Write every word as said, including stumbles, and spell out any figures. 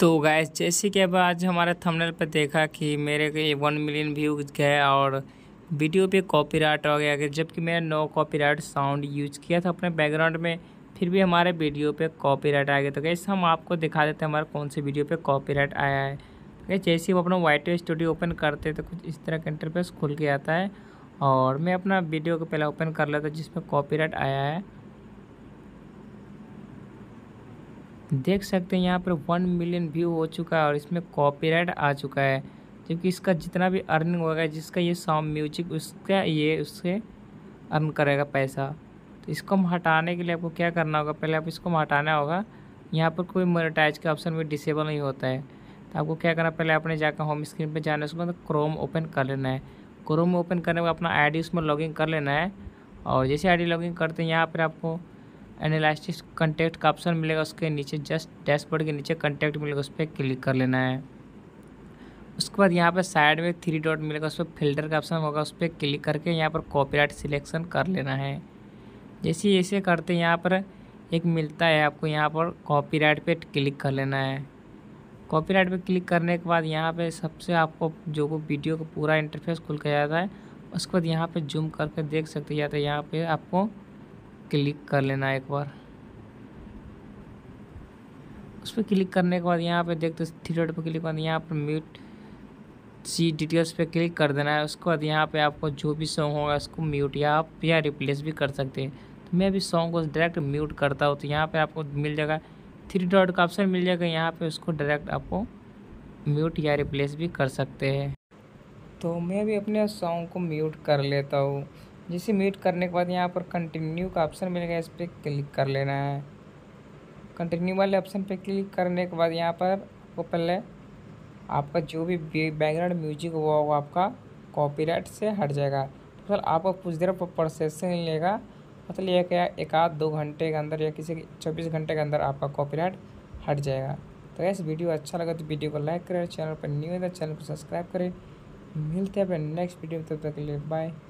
तो गाइस जैसे कि अब आज हमारा थंबनेल पर देखा कि मेरे के वन मिलियन व्यू गए और वीडियो पे कॉपीराइट हो गया, जबकि मैंने नो कॉपीराइट साउंड यूज़ किया था अपने बैकग्राउंड में, फिर भी हमारे वीडियो पे कॉपीराइट आ गया। तो गाइस हम आपको दिखा देते हैं हमारा कौन से वीडियो पे कॉपीराइट आया है। गाइस जैसे हम अपना वाइट स्टूडियो ओपन करते तो कुछ इस तरह का इंटरफेस खुल के आता है और मैं अपना वीडियो को पहले ओपन कर लेता हूं जिसमें कॉपीराइट आया है। देख सकते हैं यहाँ पर वन मिलियन व्यू हो चुका है और इसमें कॉपीराइट आ चुका है, क्योंकि इसका जितना भी अर्निंग होगा, जिसका ये साउंड म्यूजिक उसका ये उससे अर्न करेगा पैसा। तो इसको हम हटाने के लिए आपको क्या करना होगा, पहले आप इसको हटाना होगा। यहाँ पर कोई मोनेटाइज का ऑप्शन भी डिसेबल नहीं होता है, तो आपको क्या करना, पहले आपने जाकर होम स्क्रीन पर जाना है, उसके बाद क्रोम ओपन कर लेना है। क्रोम ओपन करने में अपना आई डी उसमें लॉगिन कर लेना है और जैसे आई डी लॉगिन करते हैं यहाँ पर आपको एनालिस्टिक्स कॉन्टैक्ट का ऑप्शन मिलेगा, उसके नीचे जस्ट डैशबोर्ड के नीचे कॉन्टैक्ट मिलेगा, उस पर क्लिक कर लेना है। उसके बाद यहाँ पर साइड में थ्री डॉट मिलेगा, उस पर फिल्टर का ऑप्शन होगा, उस पर क्लिक करके यहाँ पर कॉपीराइट सिलेक्शन कर लेना है। जैसे ऐसे करते यहाँ पर एक मिलता है आपको, यहाँ पर कॉपीराइट पे क्लिक कर लेना है। कॉपीराइट पे क्लिक करने के बाद यहाँ पे सबसे आपको जो वो वीडियो का पूरा इंटरफेस खुल कर जाता है। उसके बाद यहाँ पर जूम करके देख सकते जाता है, यहाँ पर आपको क्लिक कर लेना है एक बार। उस पर क्लिक करने के बाद यहाँ पे देखते थ्री डॉट पर क्लिक करना, यहाँ पर म्यूट सी डिटेल्स पे क्लिक कर देना है। उसके बाद यहाँ पे आपको जो भी सॉन्ग होगा उसको म्यूट या आप या रिप्लेस भी कर सकते हैं। तो मैं अभी सॉन्ग को डायरेक्ट म्यूट करता हूँ, तो यहाँ पे आपको मिल जाएगा थ्री डॉट का ऑप्शन मिल जाएगा, यहाँ पे उसको डायरेक्ट आपको म्यूट या रिप्लेस भी कर सकते हैं। तो मैं अभी अपने सॉन्ग को म्यूट कर लेता हूँ। जिसे म्यूट करने के बाद यहाँ पर कंटिन्यू का ऑप्शन मिलेगा, इस पर क्लिक कर लेना है। कंटिन्यू वाले ऑप्शन पर क्लिक करने के बाद यहाँ पर आपको पहले आपका जो भी बैकग्राउंड म्यूजिक हुआ होगा आपका कॉपीराइट से हट जाएगा। तो फिर आपको कुछ देर पर प्रोसेसिंग लेगा, मतलब एक या एक आध दो घंटे के अंदर या किसी चौबीस घंटे के अंदर आपका कॉपीराइट हट जाएगा। तो गाइस वीडियो अच्छा लगा तो वीडियो को लाइक करें, चैनल पर न्यू है तो चैनल को सब्सक्राइब करें। मिलते हैं अपने नेक्स्ट वीडियो में, तब तक के लिए बाय।